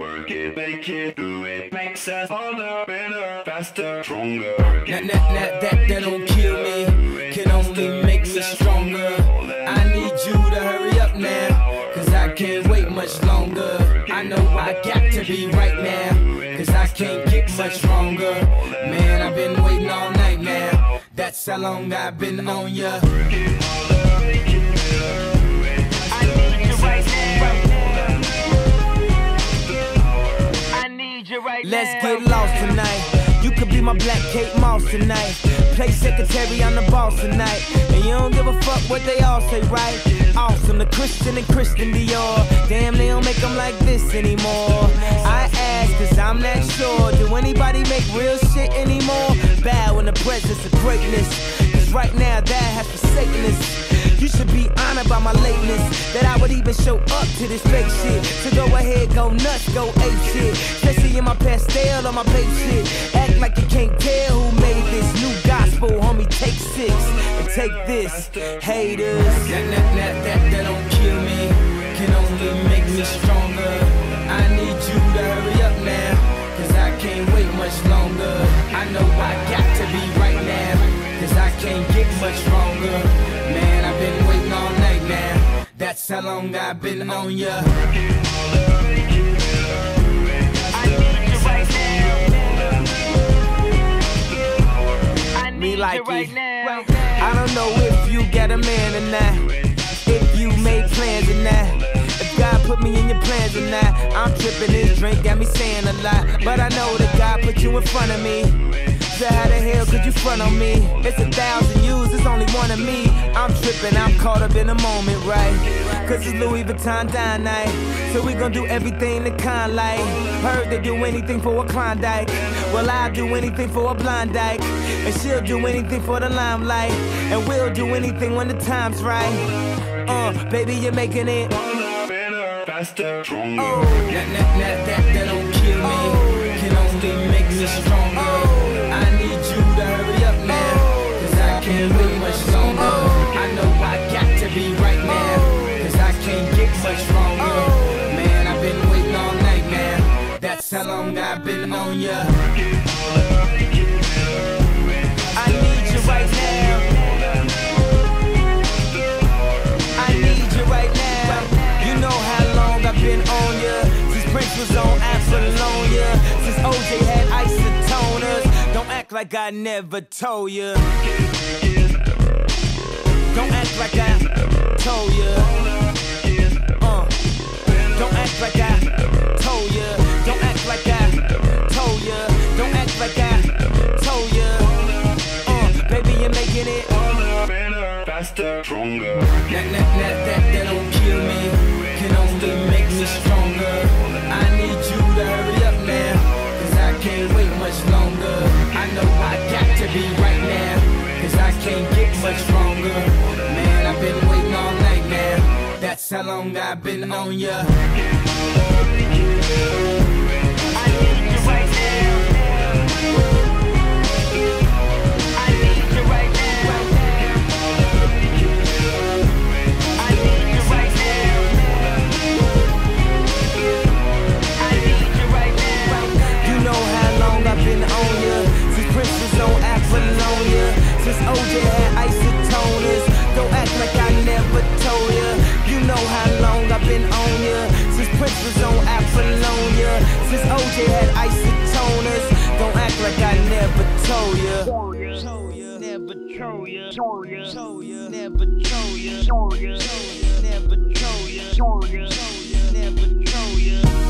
Work it, make it, do it, makes us harder, better, faster, stronger. That don't kill me, can only make me stronger. I need you to hurry up now, cause I can't wait much longer. I know I got to be right now, cause I can't get much stronger. Man, I've been waiting all night now, that's how long I've been on ya. Let's get lost tonight. You could be my black Kate Moss tonight. Play secretary, I'm the boss tonight. And you don't give a fuck what they all say, right? Awesome, the Christian and Christian Dior. Damn, they don't make them like this anymore. I ask, cause I'm not sure. Do anybody make real shit anymore? Bow in the presence of greatness, cause right now that has forsaken us. You should be honored by my lateness, that I would even show up to this fake shit. So go ahead, go nuts, go ape shit. Especially in my pastel on my page shit. Act like you can't tell who made this new gospel, homie. Take six and take this, haters. That don't kill me, can only make me stronger. I need you to hurry up now, cause I can't wait much longer. I know I got to be right now, cause I can't get much stronger. That's how long I've been on ya. I need you right now. I need you right now. I don't know if you got a man or not, if you made plans or not, if God put me in your plans or not. I'm tripping, this drink got me saying a lot, but I know that God put you in front of me. So how the hell could you front on me? It's 1,000 yous, it's only one of me. I'm tripping, I'm caught up in a moment, right? Cause it's Louis Vuitton dine night, so we gon' do everything the kind like. Heard they do anything for a Klondike, well I'll do anything for a Blondike. And she'll do anything for the limelight, and we'll do anything when the time's right. Baby, you're making it better, faster, stronger. Oh, that don't kill me, can only make me stronger. I need you to hurry up now, cause I can't wait much longer. I know I got to be right now, cause I can't get much stronger. Man, I've been waiting all night now, that's how long I've been on ya. I need you right now. I need you right now. You know how long I've been on ya, since Prince was on Apollonia, since O.J. had isotoners. Don't act like I never told ya. Don't act like I told ya. Don't act like I told ya. Don't act like I told ya. Don't act like I told ya. Baby, you're making it harder, better, faster, stronger. That don't kill me, can only make me stronger. I need you to hurry up now, cause I can't wait much longer. I know I got to be right now, cause I can't get much stronger. Man, I've been waiting all night now, that's how long I've been on ya. I need you right now. I need you right now. I need you right now. I need you right now. You know how long I've been on ya, since Prince was on Apollonia, since O.J. had isotoners. Don't act like I never told ya, you know how long I've been on ya, since Prince was on Apollonia, since O.J. had isotoners. Don't act like I never told ya. Never told ya. Never told ya. Never told ya. Never told ya.